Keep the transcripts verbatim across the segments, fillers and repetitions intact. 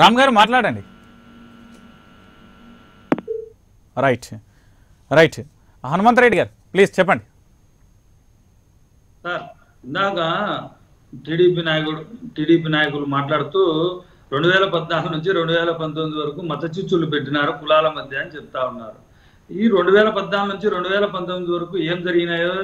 రామ్ గారు మాట్లాడండి. Right right Hanumanth Reddy గారు ప్లీజ్ చెప్పండి. సార్ ఇందాక టీడీపీ నాయకుడు టీడీపీ నాయకులు మాట్లాడుతూ రెండు వేల పద్నాలుగు నుంచి రెండు వేల పంతొమ్మిది వరకు మత చిచ్చులు పెట్టినారు కులాల మధ్య అని చెప్తా ఉన్నారు. ఈ రెండు వేల పద్నాలుగు నుంచి రెండు వేల పంతొమ్మిది వరకు ఏం జరిగినాయో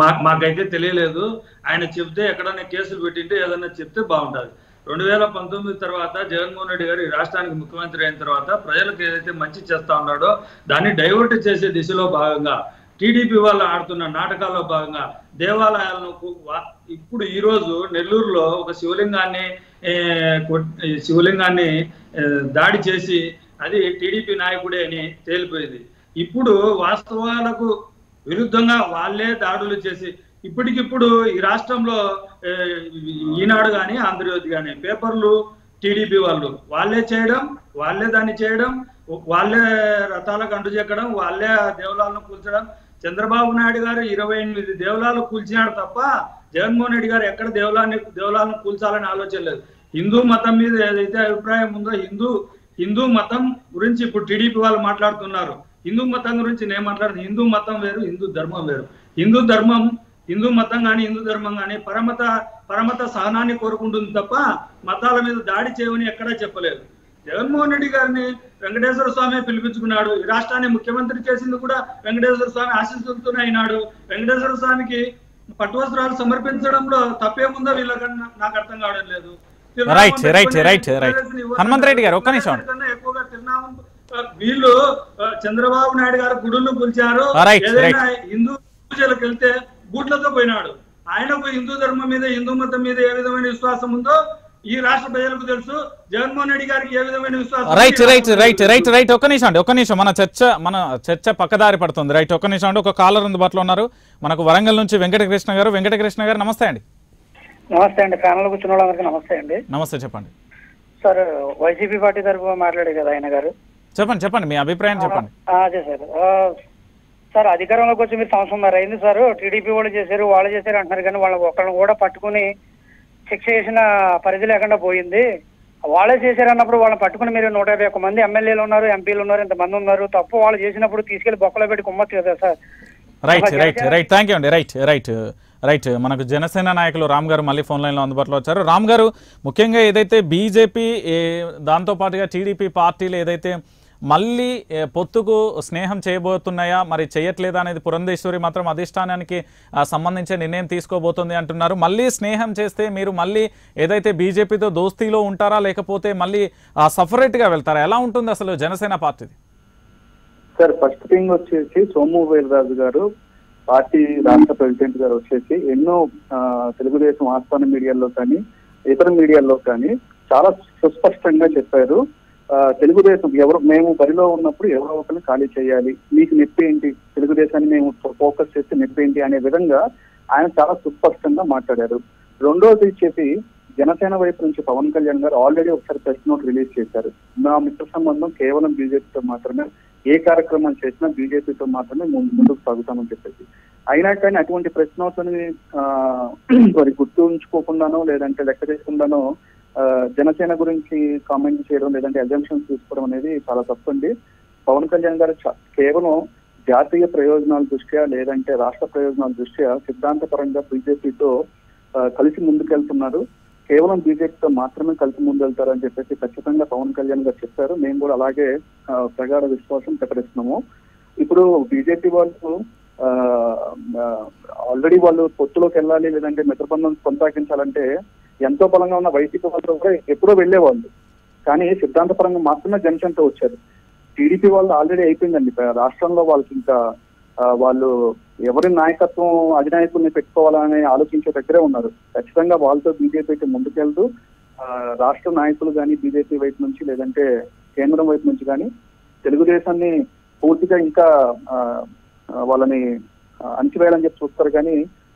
మా మాకైతే తెలియలేదు. ఆయన చెప్తే ఎక్కడైనా కేసులు పెట్టింటే ఏదైనా చెప్తే బాగుంటుంది. రెండు వేల పంతొమ్మిది తర్వాత జగన్మోహన్ రెడ్డి గారు రాష్ట్రానికి ముఖ్యమంత్రి అయిన తర్వాత ప్రజలకు ఏదైతే మంచి చేస్తా ఉన్నాడో దాన్ని డైవర్ట్ చేసే దిశలో భాగంగా టీడీపీ వాళ్ళు ఆడుతున్న నాటకాల్లో భాగంగా దేవాలయాలను ఇప్పుడు ఈరోజు నెల్లూరులో ఒక శివలింగాన్ని శివలింగాన్ని దాడి చేసి అది టీడీపీ నాయకుడే అని తేలిపోయింది. ఇప్పుడు వాస్తవాలకు విరుద్ధంగా వాళ్ళే దాడులు చేసి ఇప్పటికిప్పుడు ఈ రాష్ట్రంలో ఈనాడు కానీ ఆంధ్రజ్యోతి కానీ పేపర్లు టీడీపీ వాళ్ళు వాళ్ళే చేయడం వాళ్ళే దాన్ని చేయడం వాళ్ళే రథాలకు అంటు చెక్కడం వాళ్ళే దేవాలయాలను కూల్చడం. చంద్రబాబు నాయుడు గారు ఇరవై ఎనిమిది దేవాలయాలు కూల్చినాడు తప్ప జగన్మోహన్ రెడ్డి గారు ఎక్కడ దేవాలయాన్ని దేవాలయాలను కూల్చాలని ఆలోచన లేదు. హిందూ మతం మీద ఏదైతే అభిప్రాయం ఉందో హిందూ హిందూ మతం గురించి ఇప్పుడు టీడీపీ వాళ్ళు మాట్లాడుతున్నారు. హిందూ మతం గురించి నేను మాట్లాడుతున్నా. హిందూ మతం వేరు, హిందూ ధర్మం వేరు. హిందూ ధర్మం హిందూ మతం కానీ హిందూ ధర్మం కానీ పరమత పరమత సహనాన్ని కోరుకుంటుంది తప్ప మతాల మీద దాడి చేయమని ఎక్కడా చెప్పలేదు. జగన్మోహన్ రెడ్డి గారిని వెంకటేశ్వర స్వామి పిలిపించుకున్నాడు. ఈ రాష్ట్రాన్ని ముఖ్యమంత్రి చేసింది కూడా వెంకటేశ్వర స్వామి ఆశీస్సులతోనే అయినాడు. వెంకటేశ్వర స్వామికి పట్టువస్త్రాలు సమర్పించడంలో తప్పేముందో వీళ్ళకన్నా నాకు అర్థం కావడం లేదు. ఎక్కువగా తిన్నాము వీళ్ళు. చంద్రబాబు నాయుడు గారు గుడులు కూల్చారు. ఏదైనా హిందూ పూజలకు వెళ్తే బూట్లతో పోయినాడు. ఆయనకు హిందూ ధర్మం మీద హిందూ మతం మీద ఏ విధమైన విశ్వాసం ఉందో ఈ రాష్ట్ర ప్రజలకు తెలుసు. జగన్మోహన్ రెడ్డి గారికి ఏ విధమైన విశ్వాసం. Right right right right right ఒక్క నిమిషం అండి, ఒక్క నిమిషం. మన చర్చ మన చర్చ పక్కదారి పడుతుంది. రైట్ ఒక్క నిమిషం అండి. ఒక కాలర్ అందుబాటులో ఉన్నారు మనకు. వరంగల్ నుంచి వెంకటకృష్ణ గారు. వెంకటకృష్ణ గారు నమస్తే అండి. నమస్తే అండి. ప్యానల్ కూర్చున్న వాళ్ళందరికీ నమస్తే అండి. నమస్తే. చెప్పండి సార్. వైసీపీ పార్టీ తరఫున మాట్లాడే కదా ఆయన గారు. చెప్పండి చెప్పండి మీ అభిప్రాయం చెప్పండి. అదే సార్ సార్ అధికారంలోకి వచ్చి మీరు సంవత్సరంన్నర అయింది సార్. టీడీపీ వాళ్ళు చేశారు వాళ్ళు చేశారు అంటున్నారు కానీ వాళ్ళ ఒకళ్ళని కూడా పట్టుకుని శిక్ష చేసిన పరిధి లేకుండా పోయింది. వాళ్ళే చేశారు అన్నప్పుడు వాళ్ళని పట్టుకుని మీరు నూట యాభై ఒక్క మంది ఎమ్మెల్యేలు ఉన్నారు, ఎంపీలు ఉన్నారు, ఇంతమంది ఉన్నారు. తప్పు వాళ్ళు చేసినప్పుడు తీసుకెళ్లి బొక్కలో పెట్టి కుమ్మచ్చు కదా sir. Right right right thank you అండి. రైట్ రైట్ రైట్ మనకు జనసేన నాయకులు రామ్ గారు మళ్ళీ ఫోన్ లైన్లో అందుబాటులో వచ్చారు. రామ్ గారు, ముఖ్యంగా ఏదైతే బీజేపీ దాంతోపాటుగా టీడీపీ పార్టీలు ఏదైతే మళ్ళీ పొత్తుకు స్నేహం చేయబోతున్నాయా మరి చేయట్లేదా అనేది పురంధేశ్వరి మాత్రం అధిష్టానానికి సంబంధించిన నిర్ణయం తీసుకోబోతుంది అంటున్నారు. మళ్ళీ స్నేహం చేస్తే మీరు మళ్ళీ ఏదైతే బీజేపీతో దోస్తీలో ఉంటారా లేకపోతే మళ్ళీ సపరేట్గా వెళ్తారా? ఎలా ఉంటుంది అసలు జనసేన పార్టీది? సార్ ఫస్ట్ థింగ్ వచ్చేసి సోము వీర్రాజు గారు పార్టీ రాష్ట్ర ప్రెసిడెంట్ గారు వచ్చేసి ఎన్నో తెలుగుదేశం ఆస్థాన మీడియాల్లో కానీ ఇతర మీడియాల్లో కానీ చాలా సుస్పష్టంగా చెప్పారు. తెలుగుదేశం ఎవరు మేము బరిలో ఉన్నప్పుడు ఎవరో ఒకరిని ఖాళీ చేయాలి, మీకు నొప్పేంటి, తెలుగుదేశాన్ని మేము ఫోకస్ చేస్తే నొప్పేంటి అనే విధంగా ఆయన చాలా సుస్పష్టంగా మాట్లాడారు. రెండోది వచ్చేసి జనసేన వైపు నుంచి పవన్ కళ్యాణ్ గారు ఆల్రెడీ ఒకసారి ప్రెస్ నోట్ రిలీజ్ చేశారు. నా మిత్ర సంబంధం కేవలం బీజేపీతో మాత్రమే, ఏ కార్యక్రమం చేసినా బీజేపీతో మాత్రమే ముందుకు సాగుతామని చెప్పేసి. అయినా కానీ అటువంటి ప్రెస్ నోట్లని వారి గుర్తుంచుకోకుండానో లేదంటే లెక్క చేయకుండానో జనసేన గురించి కామెంట్ చేయడం లేదంటే అజంప్షన్స్ తీసుకోవడం అనేది చాలా తప్పండి. పవన్ కళ్యాణ్ గారు కేవలం జాతీయ ప్రయోజనాల దృష్ట్యా లేదంటే రాష్ట్ర ప్రయోజనాల దృష్ట్యా సిద్ధాంతపరంగా బీజేపీతో కలిసి ముందుకెళ్తున్నారు. కేవలం బీజేపీతో మాత్రమే కలిసి ముందుకెళ్తారని చెప్పేసి ఖచ్చితంగా పవన్ కళ్యాణ్ గారు చెప్పారు. మేము కూడా అలాగే ప్రగాఢ విశ్వాసం ప్రకటిస్తున్నాము. ఇప్పుడు బీజేపీ వాళ్ళు ఆల్రెడీ వాళ్ళు పొత్తులోకి వెళ్ళాలి లేదంటే మిత్రబంధం కొనసాగించాలంటే ఎంతో బలంగా ఉన్న వైసీపీ వాళ్ళతో కూడా ఎప్పుడో వెళ్లేవాళ్ళు, కానీ సిద్ధాంతపరంగా మాత్రమే జనసేనతో వచ్చారు. టీడీపీ వాళ్ళు ఆల్రెడీ అయిపోయిందండి రాష్ట్రంలో. వాళ్ళకి ఇంకా వాళ్ళు ఎవరి నాయకత్వం అధినాయకుల్ని పెట్టుకోవాలని ఆలోచించే దగ్గరే ఉన్నారు. ఖచ్చితంగా వాళ్ళతో బీజేపీకి ముందుకెళ్తూ రాష్ట్ర నాయకులు కానీ బీజేపీ వైపు నుంచి లేదంటే కేంద్రం వైపు నుంచి కానీ తెలుగుదేశాన్ని పూర్తిగా ఇంకా వాళ్ళని అణచివేయాలని చెప్పి చూస్తారు, కానీ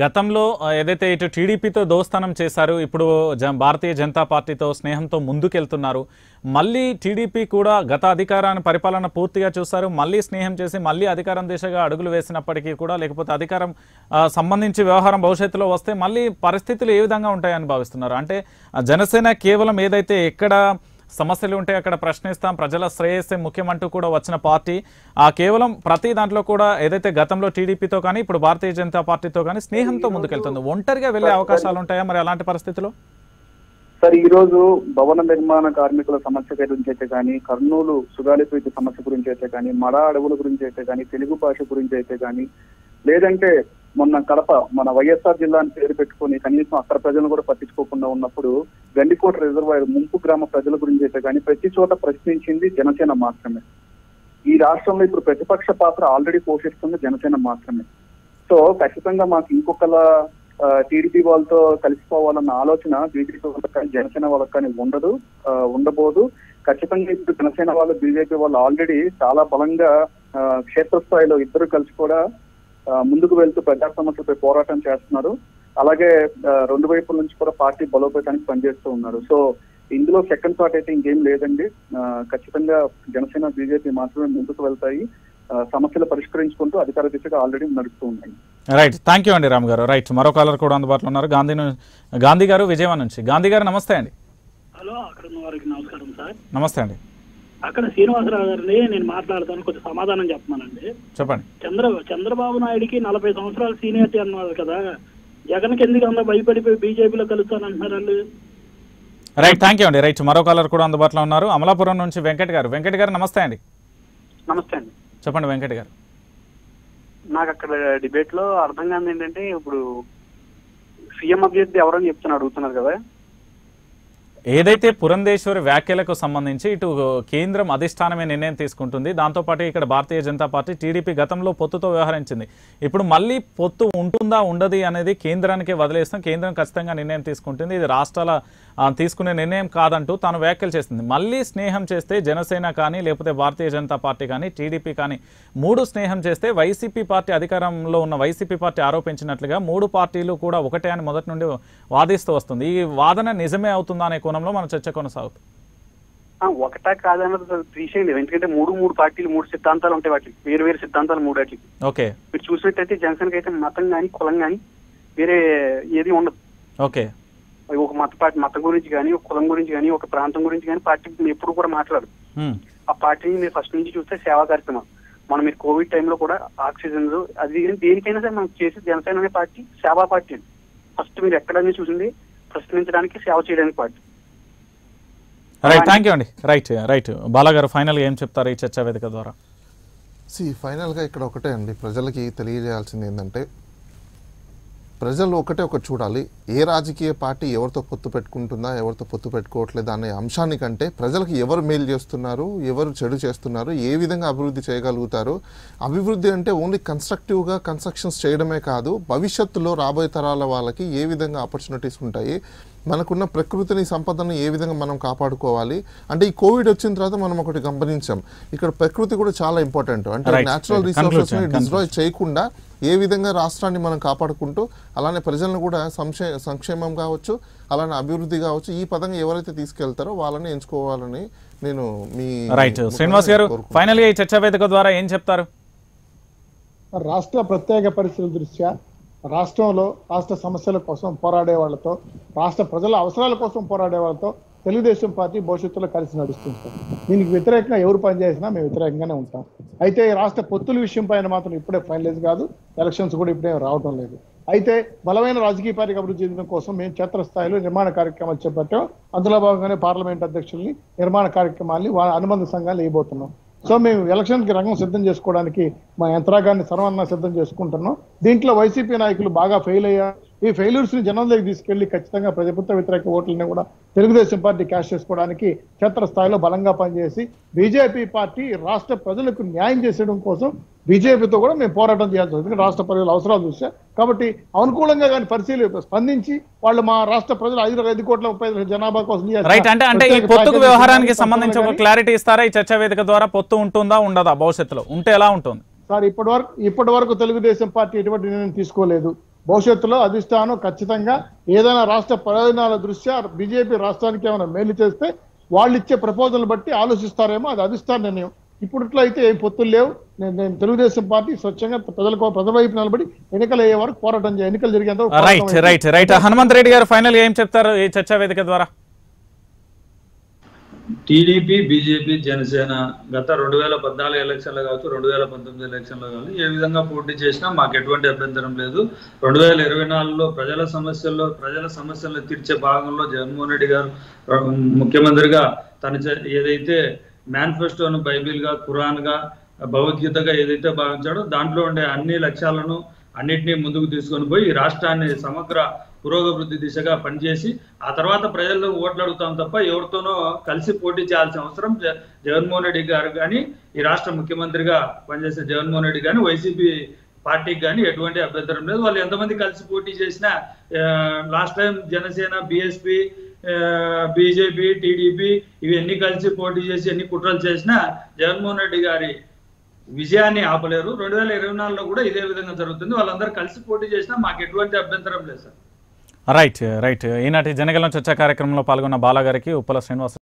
గతంలో ఏదైతే ఇటు టీడీపీతో దోస్తానం చేశారు, ఇప్పుడు భారతీయ జనతా పార్టీతో స్నేహంతో ముందుకెళ్తున్నారు. మళ్ళీ టీడీపీ కూడా గత అధికారాన్ని పరిపాలన పూర్తిగా చూశారు, మళ్ళీ స్నేహం చేసి మళ్ళీ అధికారం దిశగా అడుగులు వేసినప్పటికీ కూడా, లేకపోతే అధికారం సంబంధించి వ్యవహారం భవిష్యత్తులో వస్తే మళ్ళీ పరిస్థితులు ఏ విధంగా ఉంటాయని భావిస్తున్నారు? అంటే జనసేన కేవలం ఏదైతే ఎక్కడ సమస్యలు ఉంటే అక్కడ ప్రశ్నిస్తాం, ప్రజల శ్రేయస్సే ముఖ్యమంటూ కూడా వచ్చిన పార్టీ, ఆ కేవలం ప్రతి దాంట్లో కూడా ఏదైతే గతంలో టీడీపీతో కానీ ఇప్పుడు భారతీయ జనతా పార్టీతో కానీ స్నేహంతో ముందుకెళ్తుంది, ఒంటరిగా వెళ్లే అవకాశాలు ఉంటాయా మరి అలాంటి పరిస్థితిలో? సార్, ఈ రోజు భవన నిర్మాణ కార్మికుల సమస్య గురించి అయితే కానీ, కర్నూలు సుగాలిపేట సమస్య గురించి అయితే కానీ, మడ అడవుల గురించి అయితే కానీ, తెలుగు భాష గురించి అయితే కానీ, లేదంటే మొన్న కడప మన వైఎస్ఆర్ జిల్లాని పేరు పెట్టుకుని కనీసం అక్కడ ప్రజలను కూడా పట్టించుకోకుండా ఉన్నప్పుడు గండికోట రిజర్వాయర్ ముంపు గ్రామ ప్రజల గురించి అయితే కానీ ప్రతి చోట ప్రశ్నించింది జనసేన మాత్రమే. ఈ రాష్ట్రంలో ఇప్పుడు ప్రతిపక్ష పాత్ర ఆల్రెడీ పోషిస్తుంది జనసేన మాత్రమే. సో ఖచ్చితంగా మాకు ఇంకొకలా టీడీపీ వాళ్ళతో కలిసిపోవాలన్న ఆలోచన బీజేపీ వాళ్ళకి కానీ జనసేన వాళ్ళకి కానీ ఉండదు ఉండబోదు. ఖచ్చితంగా ఇప్పుడు జనసేన వాళ్ళు బీజేపీ వాళ్ళు ఆల్రెడీ చాలా బలంగా క్షేత్రస్థాయిలో ఇద్దరు కలిసి కూడా ముందుకు వెళ్తూ ప్రజా సమస్యలపై పోరాటం చేస్తున్నారు. అలాగే రెండు వైపుల నుంచి కూడా పార్టీ బలోపేతానికి పనిచేస్తూ ఉన్నారు. సో ఇందులో సెకండ్ థాట్ అయితే ఇంకేం లేదండి. ఖచ్చితంగా జనసేన బీజేపీ మాత్రమే ముందుకు వెళ్తాయి, సమస్యలు పరిష్కరించుకుంటూ అధికార దిశగా ఆల్రెడీ నడుస్తూ ఉన్నాయి. రైట్, థ్యాంక్ యూ అండి రామ్ గారు. రైట్, మరో కాలర్ కూడా అందుబాటులో ఉన్నారు. గాంధీ గాంధీ గారు విజయవాడ నుంచి. గాంధీ గారు నమస్తే అండి. హలో, అక్కడ నమస్కారం సార్. నమస్తే అండి. అక్కడ శ్రీనివాసరావు గారిని నేను మాట్లాడతాను, కొంచెం సమాధానం చెప్తున్నానండి. చెప్పండి. చంద్ర చంద్రబాబు నాయుడికి నలభై సంవత్సరాల సీనియారిటీ అన్నారు కదా, జగన్ కిందికి అందరూ భయపడిపోయి బీజేపీలో కలుస్తానంటున్నారు వాళ్ళు. రైట్, థ్యాంక్ యూ అండి. రైట్, మరో కాలర్ కూడా అందుబాటులో ఉన్నారు. అమలాపురం నుంచి వెంకట్ గారు. వెంకట్ గారు నమస్తే అండి. నమస్తే అండి. చెప్పండి వెంకట్ గారు. నాకు అక్కడ డిబేట్ లో అర్థం కాదు ఏంటంటే, ఇప్పుడు సీఎం అభ్యర్థి ఎవరని చెప్తున్నా అడుగుతున్నారు కదా, ఏదైతే పురంధేశ్వరి వ్యాఖ్యలకు సంబంధించి ఇటు కేంద్రం అధిష్టానమే నిర్ణయం తీసుకుంటుంది, దాంతోపాటు ఇక్కడ భారతీయ జనతా పార్టీ టీడీపీ గతంలో పొత్తుతో వ్యవహరించింది, ఇప్పుడు మళ్ళీ పొత్తు ఉంటుందా ఉండదు అనేది కేంద్రానికే వదిలేస్తాం, కేంద్రం ఖచ్చితంగా నిర్ణయం తీసుకుంటుంది, ఇది రాష్ట్రాల తీసుకునే నిర్ణయం కాదంటూ తాను వ్యాఖ్యలు చేస్తుంది. మళ్ళీ స్నేహం చేస్తే జనసేన కానీ లేకపోతే భారతీయ జనతా పార్టీ కానీ టీడీపీ కానీ మూడు స్నేహం చేస్తే వైసీపీ పార్టీ అధికారంలో ఉన్న వైసీపీ పార్టీ ఆరోపించినట్లుగా మూడు పార్టీలు కూడా ఒకటే అని మొదటి నుండి వాదిస్తూ వస్తుంది. ఈ వాదన నిజమే అవుతుందా అనే కోణంలో మనం చర్చ కొనసాగుతుంది. ఒకటా కాదన్నది తీసేయండి, ఎందుకంటే మూడు మూడు పార్టీలు మూడు సిద్ధాంతాలు ఉంటాయి, వాటికి వేరు వేరు సిద్ధాంతాలు మూడు వాటికి. ఓకే, మీరు చూసినట్టయితే జనసేనకి అయితే మతం కానీ కులం కానీ వేరే ఏది ఉండదు. ఓకే, ఒక మత పార్టీ మతం గురించి కానీ ఒక కులం గురించి కానీ ఒక ప్రాంతం గురించి కానీ పార్టీ ఎప్పుడు కూడా మాట్లాడదు. ఆ పార్టీని మీరు ఫస్ట్ నుంచి చూస్తే సేవా కార్యక్రమాలు, మనం మీరు కోవిడ్ టైంలో కూడా ఆక్సిజన్ అది దేనికైనా సరే మనం చేసి జనసేన అనే పార్టీ సేవా పార్టీ అండి. ఫస్ట్ మీరు ఎక్కడైనా చూసింది ప్రశ్నించడానికి, సేవ చేయడానికి పార్టీ. రైట్, థ్యాంక్ యూ అండి. రైట్ రైట్ బాలగారు, ఫైనల్గా ఏం చెప్తారు ఈ చర్చా వేదిక ద్వారా? సి ఫైనల్గా ఇక్కడ ఒకటే అండి, ప్రజలకి తెలియజేయాల్సింది ఏంటంటే, ప్రజలు ఒకటే ఒకటి చూడాలి, ఏ రాజకీయ పార్టీ ఎవరితో పొత్తు పెట్టుకుంటుందా ఎవరితో పొత్తు పెట్టుకోవట్లేదా అనే అంశానికంటే ప్రజలకు ఎవరు మేలు చేస్తున్నారు, ఎవరు చెడు చేస్తున్నారు, ఏ విధంగా అభివృద్ధి చేయగలుగుతారు. అభివృద్ధి అంటే ఓన్లీ కన్స్ట్రక్టివ్గా కన్స్ట్రక్షన్స్ చేయడమే కాదు, భవిష్యత్తులో రాబోయే తరాల వాళ్ళకి ఏ విధంగా ఆపర్చునిటీస్ ఉంటాయి, మనకున్న ప్రకృతిని సంపదను ఏ విధంగా మనం కాపాడుకోవాలి. అంటే ఈ కోవిడ్ వచ్చిన తర్వాత మనం ఒకటి గమనించాం, ఇక్కడ ప్రకృతి కూడా చాలా ఇంపార్టెంట్, అంటే న్యాచురల్ రిసోర్సెస్ని డిస్ట్రాయ్ చేయకుండా ఏ విధంగా రాష్ట్రాన్ని మనం కాపాడుకుంటూ, అలానే ప్రజలను కూడా సంక్షే సంక్షేమం కావచ్చు, అలానే అభివృద్ధి కావచ్చు, ఈ పదంగా ఎవరైతే తీసుకెళ్తారో వాళ్ళని ఎంచుకోవాలని నేను మీ. రైట్, శ్రీనివాస్ గారు ఫైనల్గా ఈ చర్చా వేదిక ద్వారా ఏం చెప్తారు? రాష్ట్ర ప్రత్యేక పరిస్థితుల దృష్ట్యా రాష్ట్రంలో రాష్ట్ర సమస్యల కోసం పోరాడే వాళ్ళతో, రాష్ట్ర ప్రజల అవసరాల కోసం పోరాడే వాళ్ళతో తెలుగుదేశం పార్టీ భవిష్యత్తులో కలిసి నడుస్తుంటాం. దీనికి వ్యతిరేకంగా ఎవరు పనిచేసినా మేము వ్యతిరేకంగానే ఉంటాం. అయితే రాష్ట్ర పొత్తుల విషయం పైన మాత్రం ఇప్పుడే ఫైనలైజ్ కాదు, ఎలక్షన్స్ కూడా ఇప్పుడే రావడం లేదు. అయితే బలమైన రాజకీయ పార్టీ అభివృద్ధి చెందడం కోసం మేము క్షేత్రస్థాయిలో నిర్మాణ కార్యక్రమాలు చేపట్టాం, అందులో భాగంగానే పార్లమెంట్ అధ్యక్షుల్ని, నిర్మాణ కార్యక్రమాల్ని, అనుబంధ సంఘాలు వేయబోతున్నాం. సో మేము ఎలక్షన్కి రంగం సిద్ధం చేసుకోవడానికి మా యంత్రాంగాన్ని సర్వన్నా సిద్ధం చేసుకుంటున్నాం. దీంట్లో వైసీపీ నాయకులు బాగా ఫెయిల్ అయ్యారు, ఈ ఫెయిల్యూర్స్ ని జనంలోకి తీసుకెళ్లి ఖచ్చితంగా ప్రజాప్రభుత్వ వ్యతిరేక ఓట్లని కూడా తెలుగుదేశం పార్టీ క్యాష్ చేసుకోవడానికి క్షేత్రస్థాయిలో బలంగా పనిచేసి బీజేపీ పార్టీ రాష్ట్ర ప్రజలకు న్యాయం చేసేయడం కోసం బీజేపీతో కూడా మేము పోరాటం చేయాల్సి వస్తుంది, రాష్ట్ర ప్రజల అవసరాలు చూసా కాబట్టి అనుకూలంగా కానీ పరిశీలి స్పందించి వాళ్ళు మా రాష్ట్ర ప్రజలు ఐదు ఐదు కోట్ల ముప్పై ఐదు జనాభా కోసం. రైట్, అంటే అంటే ఈ పొత్తు వ్యవహారానికి సంబంధించి ఒక క్లారిటీ ఇస్తారా ఈ చర్చా వేదిక ద్వారా? పొత్తు ఉంటుందా ఉండదా, భవిష్యత్తులో ఉంటే ఎలా ఉంటుంది? సార్, ఇప్పటి వరకు ఇప్పటి వరకు తెలుగుదేశం పార్టీ ఎటువంటి నిర్ణయం తీసుకోలేదు. భవిష్యత్తులో అధిష్టానం ఖచ్చితంగా ఏదైనా రాష్ట్ర ప్రయోజనాల దృష్ట్యా బీజేపీ రాష్ట్రానికి ఏమైనా మేలు చేస్తే వాళ్ళు ఇచ్చే ప్రపోజల్ బట్టి ఆలోచిస్తారేమో, అది అధిష్టాన నిర్ణయం. ఇప్పుడుట్లో అయితే ఏం పొత్తులు లేవు. నేను తెలుగుదేశం పార్టీ స్వచ్ఛంగా ప్రజలకు ప్రజల వైపు నిలబడి ఎన్నికలు అయ్యే వరకు పోరాటం చేయాలి. ఎన్నికలు జరిగేంత. హనుమంత్ రెడ్డి గారు ఫైనల్ ఏం చెప్తారు ఈ చర్చా వేదిక ద్వారా? టీడీపీ, బీజేపీ, జనసేన గత రెండు వేల పద్నాలుగు ఎలక్షన్లు కావచ్చు, రెండు వేల పంతొమ్మిది ఎలక్షన్లు కావచ్చు ఏ విధంగా పోటీ చేసినా మాకు ఎటువంటి అభ్యంతరం లేదు. రెండు వేల ఇరవై నాలుగులో ప్రజల సమస్యల్లో ప్రజల సమస్యలను తీర్చే భాగంలో జగన్మోహన్ రెడ్డి గారు ముఖ్యమంత్రిగా తన ఏదైతే మేనిఫెస్టోను బైబిల్గా, ఖురాన్గా, భగవద్గీతగా ఏదైతే భావించాడో దాంట్లో ఉండే అన్ని లక్ష్యాలను అన్నింటినీ ముందుకు తీసుకొని పోయి ఈ రాష్ట్రాన్ని సమగ్ర పురోగభివృద్ధి దిశగా పనిచేసి ఆ తర్వాత ప్రజల్లో ఓట్లు అడుగుతాం తప్ప ఎవరితోనో కలిసి పోటీ చేయాల్సిన అవసరం జగన్మోహన్ రెడ్డి గారు కానీ, ఈ రాష్ట్ర ముఖ్యమంత్రిగా పనిచేసే జగన్మోహన్ రెడ్డి కానీ, వైసీపీ పార్టీకి కానీ ఎటువంటి అభ్యంతరం లేదు. వాళ్ళు ఎంతమంది కలిసి పోటీ చేసినా last time Janasena, BSP, BJP, TDP ఇవన్నీ కలిసి పోటీ చేసి ఎన్ని కుట్రలు చేసినా జగన్మోహన్ రెడ్డి గారి విజయాన్ని ఆపలేరు. రెండు వేల ఇరవై నాలుగులో కూడా ఇదే విధంగా జరుగుతుంది. వాళ్ళందరూ కలిసి పోటీ చేసినా మాకు ఎటువంటి అభ్యంతరం లేదు సార్. రైట్ రైట్ ఈనాటి జనగలం చర్చా కార్యక్రమంలో పాల్గొన్న బాలాగారికి ఉప్పల శ్రీనివాస